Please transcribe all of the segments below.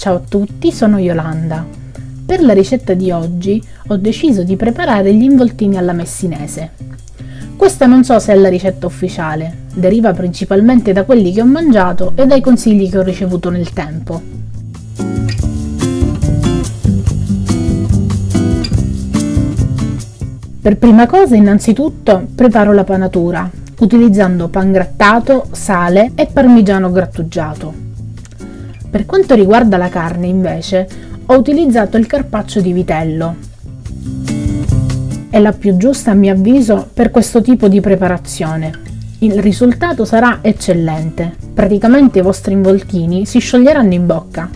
Ciao a tutti, sono Yolanda. Per la ricetta di oggi ho deciso di preparare gli involtini alla messinese. Questa non so se è la ricetta ufficiale, deriva principalmente da quelli che ho mangiato e dai consigli che ho ricevuto nel tempo. Per prima cosa innanzitutto preparo la panatura, utilizzando pan grattato, sale e parmigiano grattugiato. Per quanto riguarda la carne, invece, ho utilizzato il carpaccio di vitello. È la più giusta, a mio avviso, per questo tipo di preparazione. Il risultato sarà eccellente. Praticamente i vostri involtini si scioglieranno in bocca.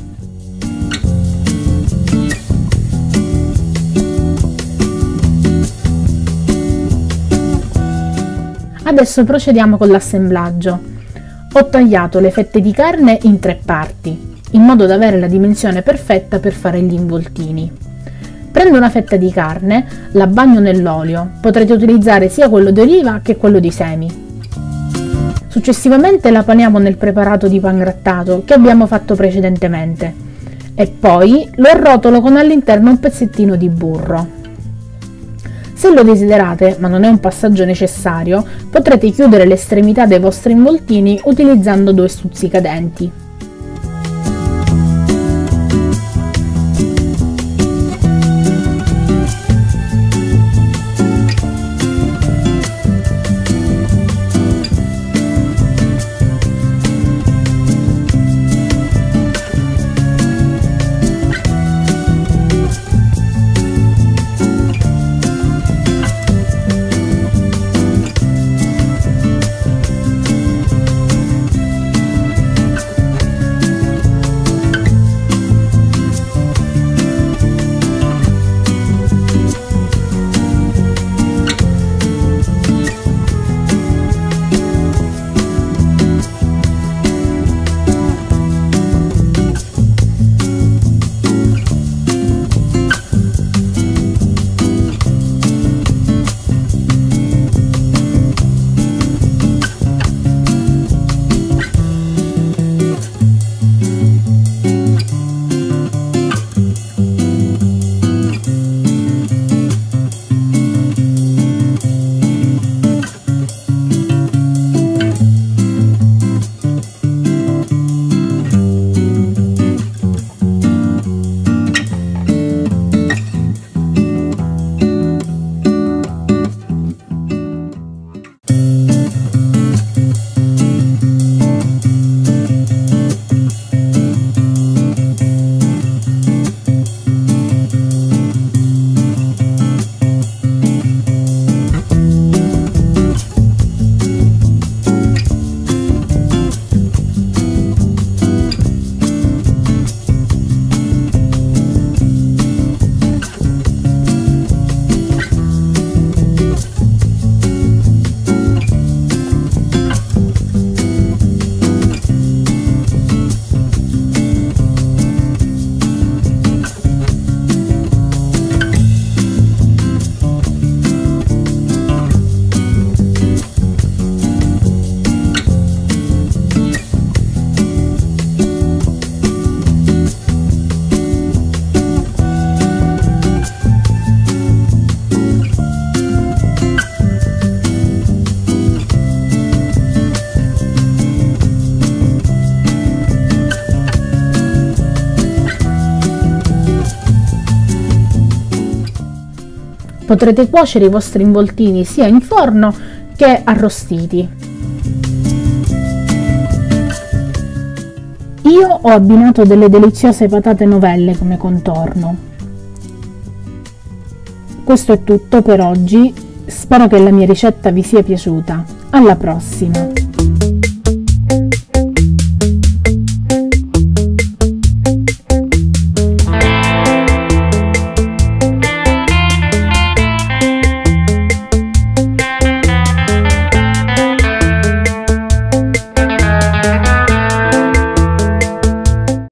Adesso procediamo con l'assemblaggio. Ho tagliato le fette di carne in 3 parti, in modo da avere la dimensione perfetta per fare gli involtini. Prendo una fetta di carne, la bagno nell'olio, potrete utilizzare sia quello d'oliva che quello di semi. Successivamente la paniamo nel preparato di pan grattato che abbiamo fatto precedentemente e poi lo arrotolo con all'interno un pezzettino di burro. Se lo desiderate, ma non è un passaggio necessario, potrete chiudere l'estremità dei vostri involtini utilizzando 2 stuzzicadenti. Potrete cuocere i vostri involtini sia in forno che arrostiti. Io ho abbinato delle deliziose patate novelle come contorno. Questo è tutto per oggi, spero che la mia ricetta vi sia piaciuta. Alla prossima!